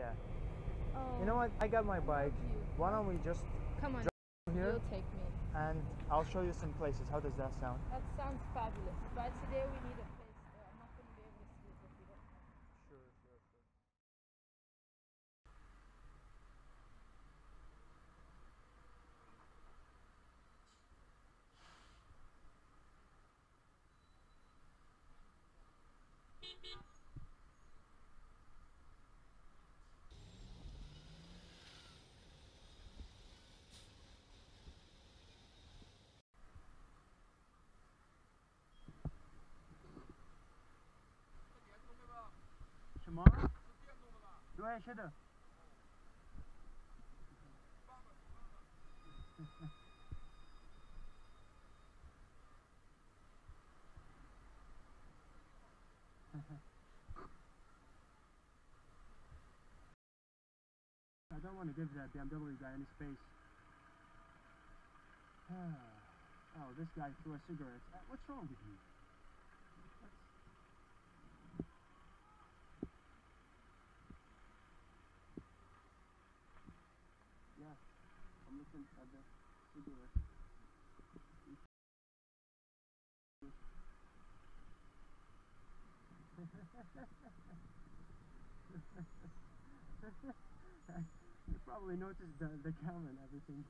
Yeah. Oh. You know what? I got my bike. Why don't we just come on here? You'll take me. And I'll show you some places. How does that sound? That sounds fabulous. But today we need a place. Though. I'm not going to be able to sleep if we don't have it. Sure, sure, sure. Tomorrow? Do I should have? I don't want to give that BMW guy any space. Oh, this guy threw a cigarette. What's wrong with you? Yeah, I'm looking at the cigarette. You probably noticed the camera and everything.